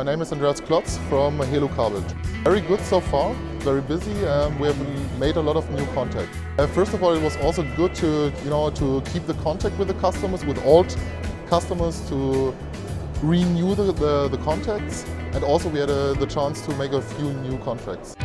My name is Andreas Klotz from Helu Kabel. Very good so far, very busy. We have made a lot of new contacts. First of all, it was also good to keep the contact with the customers, with old customers, to renew the contacts, and also we had the chance to make a few new contracts.